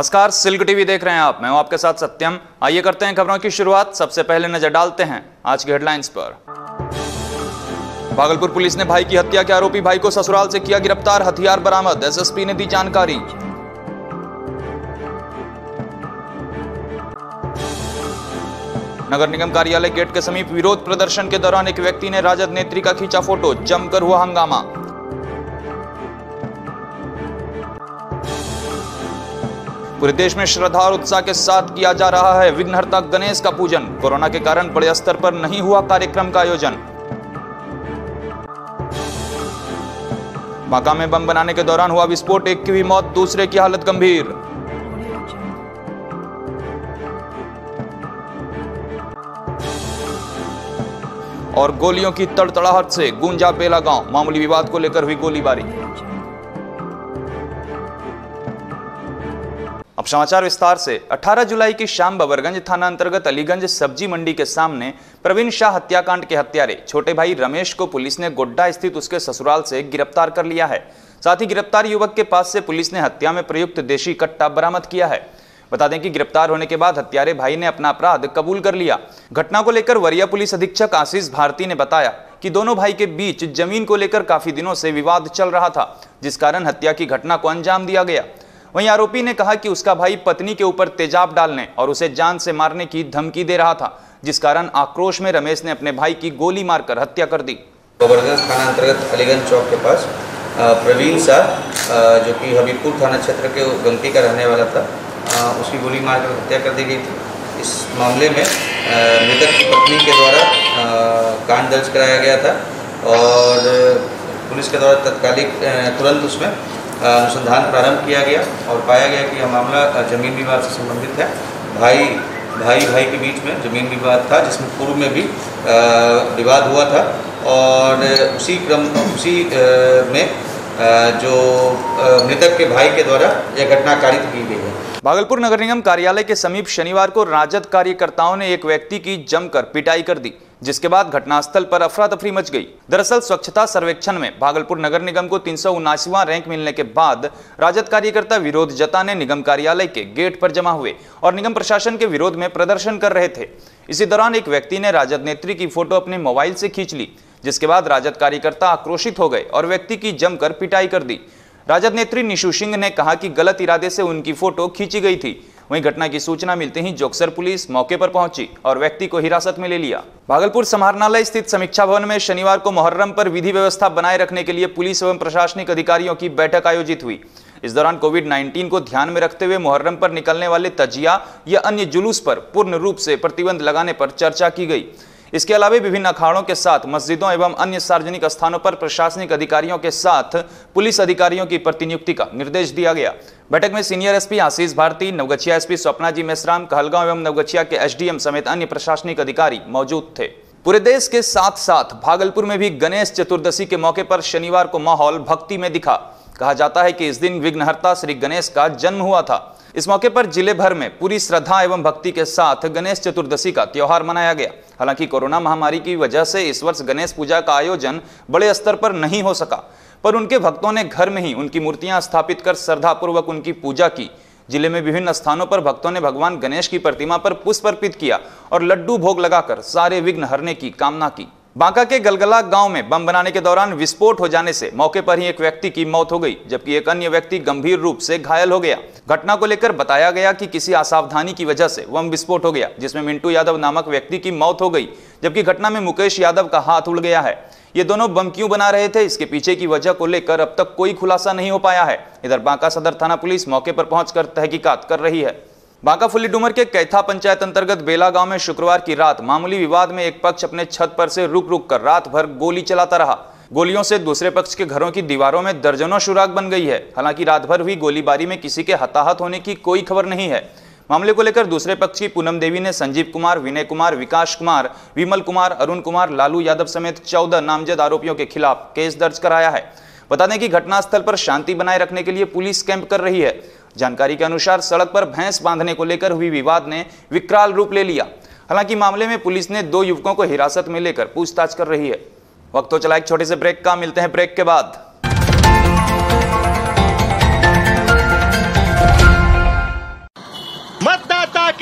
नमस्कार, silk TV देख रहे हैं आप। मैं हूं आपके साथ सत्यम। आइए करते हैं खबरों की शुरुआत। सबसे पहले नजर डालते हैं आज की हेडलाइंस पर। भागलपुर पुलिस ने भाई की हत्या के आरोपी भाई को ससुराल से किया गिरफ्तार, हथियार बरामद, एसएसपी ने दी जानकारी। नगर निगम कार्यालय गेट के समीप विरोध प्रदर्शन के दौरान एक व्यक्ति ने राजद नेत्री का खींचा फोटो, जमकर हुआ हंगामा। पूरे देश में श्रद्धा और उत्साह के साथ किया जा रहा है विघ्नहर्ता गणेश का पूजन, कोरोना के कारण बड़े स्तर पर नहीं हुआ कार्यक्रम का आयोजन। बांका में बम बनाने के दौरान हुआ विस्फोट, एक की हुई मौत, दूसरे की हालत गंभीर। और गोलियों की तड़तड़ाहट से गूंजा बेला गांव, मामूली विवाद को लेकर हुई गोलीबारी। अब समाचार विस्तार से। 18 जुलाई की शाम बबरगंज थाना अंतर्गत अलीगंज सब्जी मंडी के सामने प्रवीण शाह हत्याकांड के हत्यारे छोटे भाई रमेश को पुलिस ने गोड्डा स्थित उसके ससुराल से गिरफ्तार कर लिया है। साथ ही गिरफ्तार युवक के पास से पुलिस ने हत्या में प्रयुक्त देशी कट्टा बरामद किया है। बता दें कि गिरफ्तार होने के बाद हत्यारे भाई ने अपना अपराध कबूल कर लिया। घटना को लेकर वरीय पुलिस अधीक्षक आशीष भारती ने बताया कि दोनों भाई के बीच जमीन को लेकर काफी दिनों से विवाद चल रहा था, जिस कारण हत्या की घटना को अंजाम दिया गया। वहीं आरोपी ने कहा कि उसका भाई पत्नी के ऊपर तेजाब डालने और उसे जान से मारने की धमकी दे रहा था, जिस कारण आक्रोश में रमेश ने अपने भाई की गोली मारकर हत्या कर दी। बबरगंज थाना अंतर्गत अलीगंज चौक के पास प्रवीण शाह, जो कि हबीबपुर थाना क्षेत्र के गंगटी का रहने वाला था, उसकी गोली मारकर हत्या कर दी गई थी। इस मामले में मृतक की पत्नी के द्वारा कांड दर्ज कराया गया था और पुलिस के द्वारा तत्कालिक तुरंत उसमें अनुसंधान प्रारंभ किया गया और पाया गया कि यह मामला जमीन विवाद से संबंधित है। भाई के बीच में जमीन विवाद था, जिसमें पूर्व में भी विवाद हुआ था और उसी में जो मृतक के भाई के द्वारा यह घटना कारित की गई है। भागलपुर नगर निगम कार्यालय के समीप शनिवार को राजद कार्यकर्ताओं ने एक व्यक्ति की जमकर पिटाई कर दी, जिसके बाद घटनास्थल पर अफरा तफरी मच गई। दरअसल स्वच्छता सर्वेक्षण में भागलपुर नगर निगम को 379वां रैंक मिलने के बाद राजद कार्यकर्ता विरोध जताने निगम कार्यालय के गेट पर जमा हुए और निगम प्रशासन के विरोध में प्रदर्शन कर रहे थे। इसी दौरान एक व्यक्ति ने राजद नेत्री की फोटो अपने मोबाइल से खींच ली, जिसके बाद राजद कार्यकर्ता आक्रोशित हो गए और व्यक्ति की जमकर पिटाई कर दी। राजद नेत्री निशु सिंह ने कहा कि गलत इरादे से उनकी फोटो खींची गई थी। वहीं घटना की सूचना मिलते ही जोक्सर पुलिस मौके पर पहुंची और व्यक्ति को हिरासत में ले लिया। भागलपुर समाहरणालय स्थित समीक्षा भवन में शनिवार को मुहर्रम पर विधि व्यवस्था बनाए रखने के लिए पुलिस एवं प्रशासनिक अधिकारियों की बैठक आयोजित हुई। इस दौरान कोविड-19 को ध्यान में रखते हुए मुहर्रम पर निकलने वाले तजिया या अन्य जुलूस पर पूर्ण रूप से प्रतिबंध लगाने पर चर्चा की गई। इसके अलावा विभिन्न अखाड़ों के साथ मस्जिदों एवं अन्य सार्वजनिक स्थानों पर प्रशासनिक अधिकारियों के साथ पुलिस अधिकारियों की प्रतिनियुक्ति का निर्देश दिया गया। बैठक में senior SP Ashish Bharti, Naugachia SP Swapna ji Meshram, Kahalgaon एवं नवगछिया के एसडीएम समेत अन्य प्रशासनिक अधिकारी मौजूद थे। पूरे देश के साथ साथ भागलपुर में भी गणेश चतुर्दशी के मौके पर शनिवार को माहौल भक्ति में दिखा। कहा जाता है कि इस दिन विघ्नहर्ता श्री गणेश का जन्म हुआ था। इस मौके पर जिले भर में पूरी श्रद्धा एवं भक्ति के साथ गणेश चतुर्दशी का त्यौहार मनाया गया। हालांकि कोरोना महामारी की वजह से इस वर्ष गणेश पूजा का आयोजन बड़े स्तर पर नहीं हो सका, पर उनके भक्तों ने घर में ही उनकी मूर्तियां स्थापित कर श्रद्धापूर्वक उनकी पूजा की। जिले में विभिन्न स्थानों पर भक्तों ने भगवान गणेश की प्रतिमा पर पुष्प अर्पित किया और लड्डू भोग लगाकर सारे विघ्न हरने की कामना की। बांका के गलगला गांव में बम बनाने के दौरान विस्फोट हो जाने से मौके पर ही एक व्यक्ति की मौत हो गई, जबकि एक अन्य व्यक्ति गंभीर रूप से घायल हो गया। घटना को लेकर बताया गया कि किसी असावधानी की वजह से बम विस्फोट हो गया, जिसमें मिंटू यादव नामक व्यक्ति की मौत हो गई, जबकि घटना में मुकेश यादव का हाथ उड़ गया है। ये दोनों बम क्यों बना रहे थे, इसके पीछे की वजह को लेकर अब तक कोई खुलासा नहीं हो पाया है। इधर बांका सदर थाना पुलिस मौके पर पहुंचकर तहकीकात कर रही है। बांका फुल्ली डूमर के कैथा पंचायत अंतर्गत बेला गांव में शुक्रवार की रात मामूली विवाद में एक पक्ष अपने छत पर से रुक कर रात भर गोली चलाता रहा। गोलियों से दूसरे पक्ष के घरों की दीवारों में दर्जनों सुराग बन गई है। हालांकि रात भर हुई गोलीबारी में किसी के हताहत होने की कोई खबर नहीं है। मामले को लेकर दूसरे पक्ष की पूनम देवी ने संजीव कुमार, विनय कुमार, विकास कुमार, विमल कुमार, अरुण कुमार, लालू यादव समेत 14 नामजद आरोपियों के खिलाफ केस दर्ज कराया है। बता दें कि घटनास्थल पर शांति बनाए रखने के लिए पुलिस कैंप कर रही है। जानकारी के अनुसार सड़क पर भैंस बांधने को लेकर हुई विवाद ने विकराल रूप ले लिया। हालांकि मामले में पुलिस ने 2 युवकों को हिरासत में लेकर पूछताछ कर रही है। वक्त हो चला एक छोटे से ब्रेक का, मिलते हैं ब्रेक के बाद।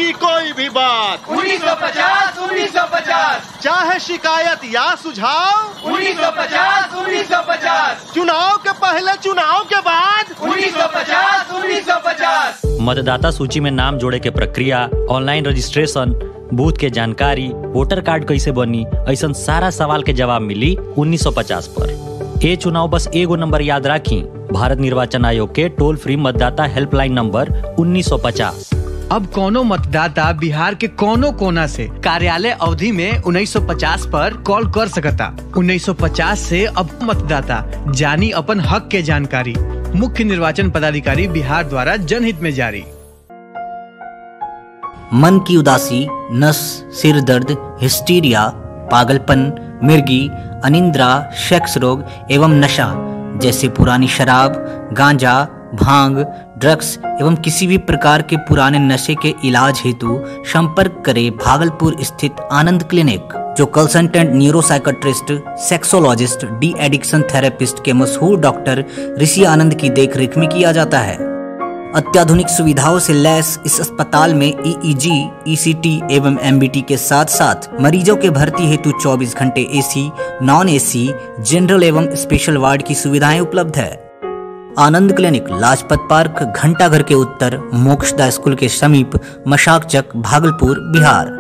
की कोई भी बात 1950 1950 चाहे शिकायत या सुझाव 1950 1950 चुनाव के पहले चुनाव के बाद 1950 1950 मतदाता सूची में नाम जोड़े के प्रक्रिया, ऑनलाइन रजिस्ट्रेशन, बूथ के जानकारी, वोटर कार्ड कैसे बनी, ऐसा सारा सवाल के जवाब मिली 1950 पर। ये चुनाव बस एगो नंबर याद राखी, भारत निर्वाचन आयोग के टोल फ्री मतदाता हेल्पलाइन नंबर 1950। अब कोनो मतदाता बिहार के कोनो कोना से कार्यालय अवधि में 1950 पर कॉल कर सकता। 1950 से अब मतदाता जानी अपन हक के जानकारी, मुख्य निर्वाचन पदाधिकारी बिहार द्वारा जनहित में जारी। मन की उदासी, नस, सिर दर्द, हिस्टीरिया, पागलपन, मिर्गी, अनिंद्रा, सेक्स रोग एवं नशा जैसे पुरानी शराब, गांजा, भांग, ड्रग्स एवं किसी भी प्रकार के पुराने नशे के इलाज हेतु संपर्क करें भागलपुर स्थित आनंद क्लिनिक, जो consultant neuropsychiatrist, sexologist, de addiction therapist के मशहूर डॉक्टर ऋषि आनंद की देखरेख में किया जाता है। अत्याधुनिक सुविधाओं से लैस इस अस्पताल में EEG, ECT एवं MBT के साथ साथ मरीजों के भर्ती हेतु 24 घंटे AC, नॉन AC, जनरल एवं स्पेशल वार्ड की सुविधाएं उपलब्ध है। आनंद क्लिनिक लाजपत पार्क, घंटाघर के उत्तर, मोक्षदा स्कूल के समीप, Mashakchak, Bhagalpur, Bihar.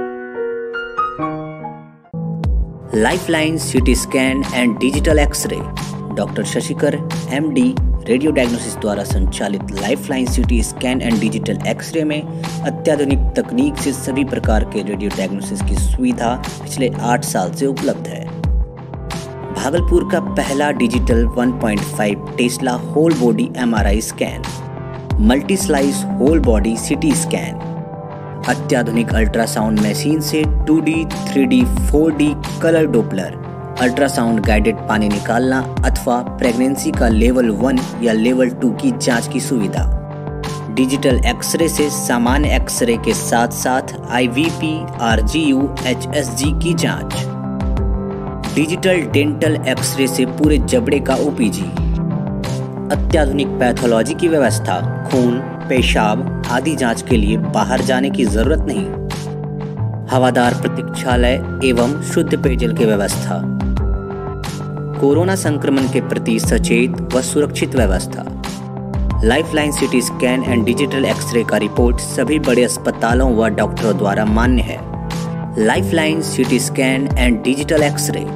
Lifeline CT scan and digital x ray, doctor Shashikar MD radio diagnosis द्वारा संचालित lifeline CT scan and digital x ray में अत्याधुनिक तकनीक से सभी प्रकार के रेडियो डायग्नोसिस की सुविधा पिछले 8 साल से उपलब्ध है। भागलपुर का पहला digital 1.5 Tesla whole body MRI scan, multi slice whole body CT scan, अत्याधुनिक अल्ट्रासाउंड मशीन से 2D, 3D, 4D colour doppler, ultrasound guided पानी निकालना अथवा प्रेगनेंसी का लेवल 1 या लेवल 2 की जांच की सुविधा। डिजिटल एक्सरे से सामान्य एक्सरे के साथ साथ IVP, RGU, HSG की जांच। डिजिटल डेंटल एक्सरे से पूरे जबड़े का OPG, अत्याधुनिक पैथोलॉजी की व्यवस्था, खून, पेशाब आदि जांच के लिए बाहर जाने की जरूरत नहीं, हवादार प्रतीक्षालय एवं शुद्ध पेयजल की व्यवस्था, कोरोना संक्रमण के प्रति सचेत व सुरक्षित व्यवस्था। Lifeline CT scan and digital x ray का रिपोर्ट सभी बड़े अस्पतालों व डॉक्टरों द्वारा मान्य है। Lifeline CT scan and digital x ray.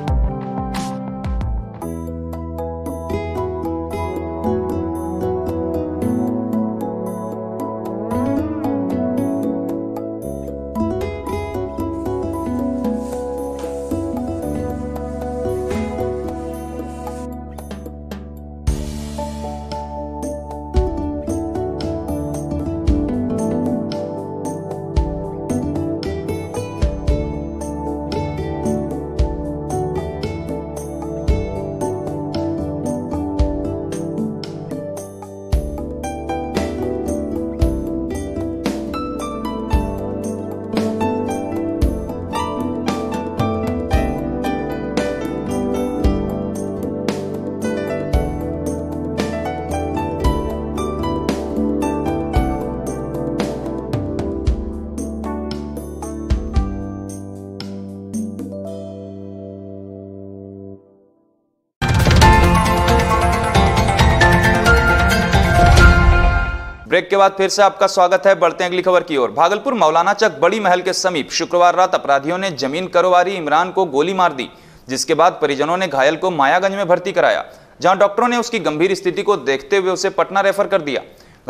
Break के बाद फिर से आपका स्वागत है। बढ़ते हैं अगली खबर की ओर। भागलपुर मौलाना चक बड़ी महल के समीप शुक्रवार रात अपराधियों ने जमीन कारोबारी इमरान को गोली मार दी, जिसके बाद परिजनों ने घायल को मायागंज में भर्ती कराया, जहां डॉक्टरों ने उसकी गंभीर स्थिति को देखते हुए उसे पटना रेफर कर दिया।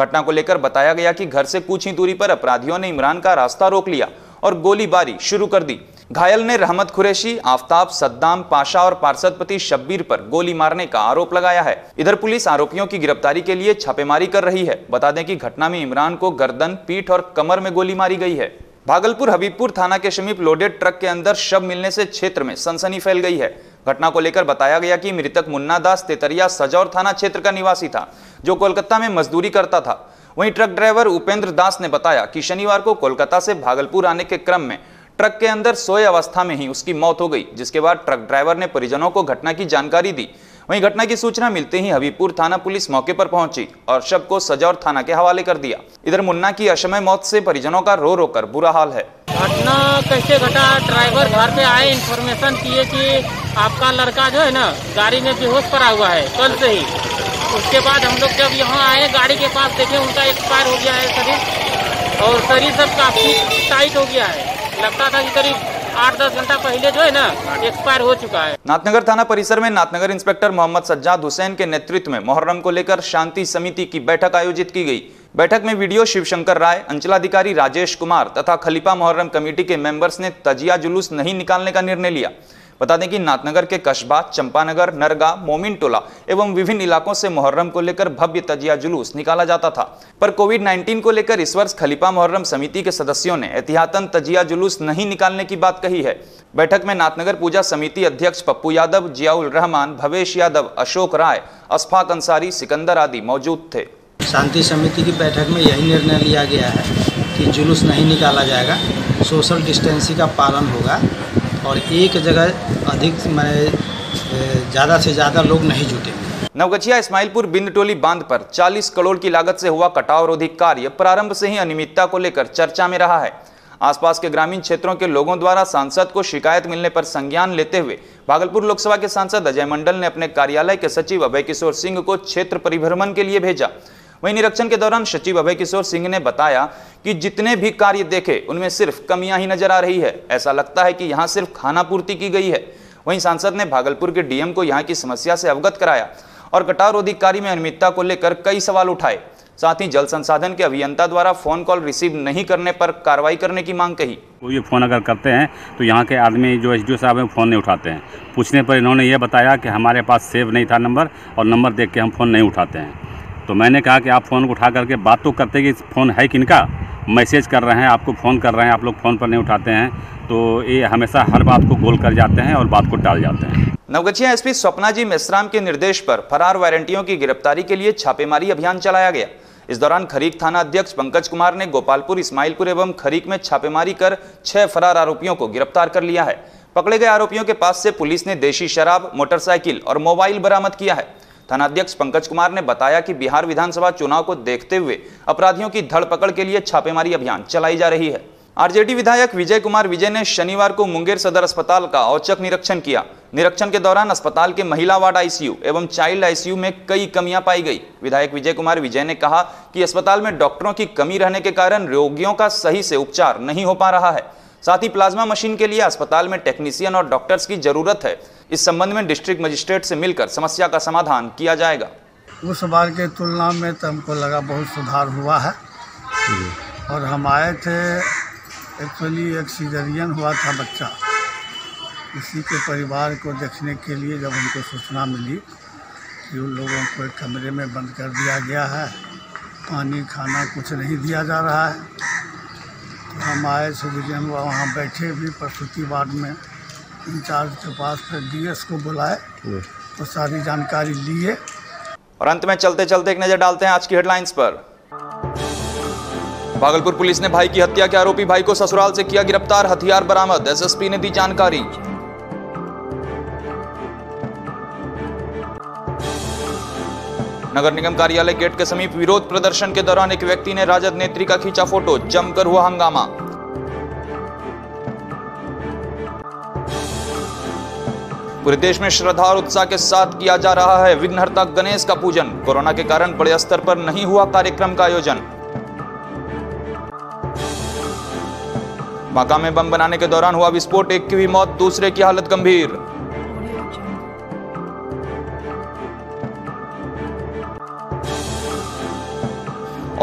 घटना को लेकर बताया गया कि घर से कुछ ही दूरी पर अपराधियों ने इमरान का रास्ता रोक लिया और गोलीबारी शुरू कर दी। घायल ने रहमद कुरैशी, आफताब, सद्दाम पाशा और पार्षदपति शब्बीर पर गोली मारने का आरोप लगाया है। इधर पुलिस आरोपियों की गिरफ्तारी के लिए छापेमारी कर रही है। बता दें कि घटना में इमरान को गर्दन, पीठ और कमर में गोली मारी गई है। भागलपुर हबीबपुर थाना के समीप लोडेड ट्रक के अंदर शव मिलने से क्षेत्र में सनसनी फैल गई है। घटना को लेकर बताया गया कि मृतक मुन्ना दास तेतरिया सजौर थाना क्षेत्र का निवासी था, जो कोलकाता में मजदूरी करता था। वहीं ट्रक ड्राइवर उपेंद्र दास ने बताया कि शनिवार को कोलकाता से भागलपुर आने के क्रम में ट्रक के अंदर सोए अवस्था में ही उसकी मौत हो गई, जिसके बाद ट्रक ड्राइवर ने परिजनों को घटना की जानकारी दी। वहीं घटना की सूचना मिलते ही हबीबपुर थाना पुलिस मौके पर पहुंची और शव को सजौर थाना के हवाले कर दिया। इधर मुन्ना की असमय मौत से परिजनों का रो रो कर बुरा हाल है। घटना कैसे घटा, ड्राइवर घर पे आए, इन्फॉर्मेशन किए कि आपका लड़का जो है ना गाड़ी में बेहोश पड़ा हुआ है कल से ही। उसके बाद हम लोग जब यहाँ आए गाड़ी के पास देखे उनका एक्सपायर हो गया है शरीर, और शरीर सब काफी टाइट हो गया है, लगता था कि करीब 8-10 घंटा पहले जो है ना एक्सपायर हो चुका है। नाथनगर थाना परिसर में नाथनगर इंस्पेक्टर मोहम्मद सज्जाद हुसैन के नेतृत्व में मुहर्रम को लेकर शांति समिति की बैठक आयोजित की गई। बैठक में वीडियो शिव शंकर राय, अंचलाधिकारी राजेश कुमार तथा खलीफा मुहर्रम कमेटी के मेंबर्स ने तजिया जुलूस नहीं निकालने का निर्णय लिया। बता दें कि नाथनगर के कस्बा, चंपानगर, नरगा, मोमिन टोला एवं विभिन्न इलाकों से मुहर्रम को लेकर भव्य तजिया जुलूस निकाला जाता था, पर कोविड-19 को लेकर इस वर्ष खलीफा मुहर्रम समिति के सदस्यों ने एहतियातन तजिया जुलूस नहीं निकालने की बात कही है। बैठक में नाथनगर पूजा समिति अध्यक्ष पप्पू यादव, जियाउल रहमान, भवेश यादव, अशोक राय, अशफाक अंसारी, सिकंदर आदि मौजूद थे। शांति समिति की बैठक में यही निर्णय लिया गया है कि जुलूस नहीं निकाला जाएगा, सोशल डिस्टेंसिंग का पालन होगा और एक जगह अधिक ज़्यादा से ज़्यादा लोग नहीं जुटेंगे। नवगछिया इस्माइलपुर बिंद टोली बांध पर 40 करोड़ की लागत से हुआ कटाव रोधी कार्य प्रारंभ से ही अनियमितता को लेकर चर्चा में रहा है। आसपास के ग्रामीण क्षेत्रों के लोगों द्वारा सांसद को शिकायत मिलने पर संज्ञान लेते हुए भागलपुर लोकसभा के सांसद अजय मंडल ने अपने कार्यालय के सचिव अभय किशोर सिंह को क्षेत्र परिभ्रमण के लिए भेजा। वहीं निरीक्षण के दौरान सचिव अभय किशोर सिंह ने बताया कि जितने भी कार्य देखे उनमें सिर्फ कमियां ही नजर आ रही है, ऐसा लगता है कि यहां सिर्फ खाना पूर्ति की गई है। वहीं सांसद ने भागलपुर के डीएम को यहां की समस्या से अवगत कराया और कटावरोधी कार्य में अनियमितता को लेकर कई सवाल उठाए। साथ ही जल संसाधन के अभियंता द्वारा फोन कॉल रिसीव नहीं करने पर कार्रवाई करने की मांग कही। कोई फ़ोन अगर करते हैं तो यहाँ के आदमी जो एसडीओ साहब हैं फ़ोन नहीं उठाते हैं। पूछने पर इन्होंने ये बताया कि हमारे पास सेव नहीं था नंबर और नंबर देख के हम फ़ोन नहीं उठाते हैं। तो मैंने कहा कि आप फ़ोन को उठा करके बात तो करते कि फ़ोन है किनका, मैसेज कर रहे हैं, आपको फ़ोन कर रहे हैं, आप लोग फ़ोन पर नहीं उठाते हैं। तो ये हमेशा हर बात को गोल कर जाते हैं और बात को टाल जाते हैं। नवगछिया एसपी स्वप्ना जी मेश्राम के निर्देश पर फरार वारंटियों की गिरफ्तारी के लिए छापेमारी अभियान चलाया गया। इस दौरान खरीक थाना अध्यक्ष पंकज कुमार ने गोपालपुर, इस्माइलपुर एवं खरीक में छापेमारी कर 6 फरार आरोपियों को गिरफ्तार कर लिया है। पकड़े गए आरोपियों के पास से पुलिस ने देशी शराब, मोटरसाइकिल और मोबाइल बरामद किया है। थानाध्यक्ष पंकज कुमार ने बताया कि बिहार विधानसभा चुनाव को देखते हुए अपराधियों की धरपकड़ के लिए छापेमारी अभियान चलाई जा रही है। आरजेडी विधायक विजय कुमार विजय ने शनिवार को मुंगेर सदर अस्पताल का औचक निरीक्षण किया। निरीक्षण के दौरान अस्पताल के महिला वार्ड आईसीयू एवं चाइल्ड आईसीयू में कई कमियां पाई गई। विधायक विजय कुमार विजय ने कहा कि अस्पताल में डॉक्टरों की कमी रहने के कारण रोगियों का सही से उपचार नहीं हो पा रहा है। साथ ही प्लाज्मा मशीन के लिए अस्पताल में टेक्नीशियन और डॉक्टर्स की जरूरत है। इस संबंध में डिस्ट्रिक्ट मजिस्ट्रेट से मिलकर समस्या का समाधान किया जाएगा। उस बार के तुलना में तो हमको लगा बहुत सुधार हुआ है, और हम आए थे, एक्चुअली एक सीजरियन हुआ था बच्चा, इसी के परिवार को देखने के लिए जब हमको सूचना मिली कि उन लोगों को एक कमरे में बंद कर दिया गया है, पानी खाना कुछ नहीं दिया जा रहा है, तो हम आए सीजरियन हुआ, वहाँ बैठे भी प्रसूति वार्ड में इंचार्ज के पास, फिर डीएस को बुलाए तो सारी जानकारी लिए। और अंत में चलते चलते एक नजर डालते हैं आज की हेडलाइंस पर। भागलपुर पुलिस ने भाई की हत्या के आरोपी भाई को ससुराल से किया गिरफ्तार, हथियार बरामद, एसएसपी ने दी जानकारी। नगर निगम कार्यालय गेट के समीप विरोध प्रदर्शन के दौरान एक व्यक्ति ने राजद नेत्री का खींचा फोटो, जमकर हुआ हंगामा। पूरे देश में श्रद्धा और उत्साह के साथ किया जा रहा है विघ्नहर्ता गणेश का पूजन, कोरोना के कारण बड़े स्तर पर नहीं हुआ कार्यक्रम का आयोजन। बांका में बम बनाने के दौरान हुआ विस्फोट, एक की भी मौत, दूसरे की हालत गंभीर।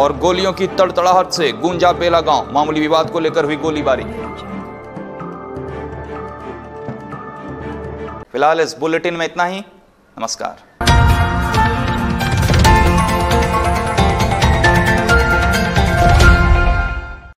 और गोलियों की तड़तड़ाहट से गूंजा बेला गांव, मामूली विवाद को लेकर हुई गोलीबारी। फिलहाल इस बुलेटिन में इतना ही। नमस्कार।